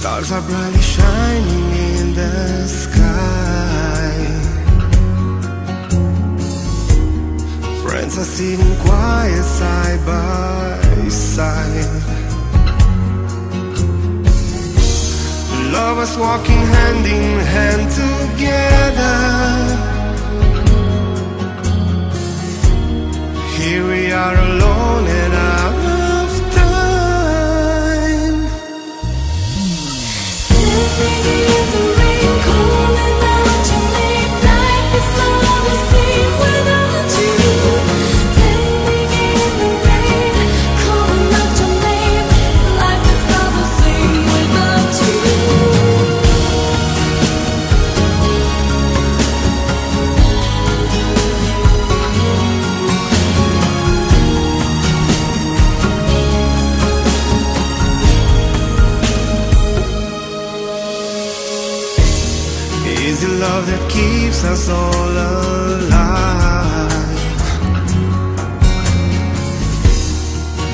Stars are brightly shining in the sky. Friends are sitting quiet side by side. Lovers walking hand in hand together. Here we are alone and out that keeps us all alive.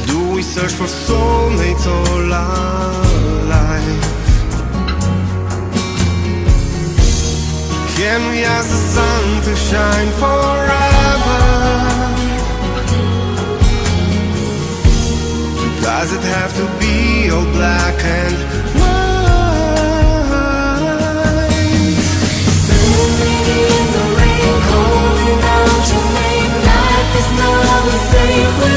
Do we search for soulmates all our life? Can we ask the sun to shine forever? Does it have to be all black and white? In the rain, holding out your name. Life is not the same.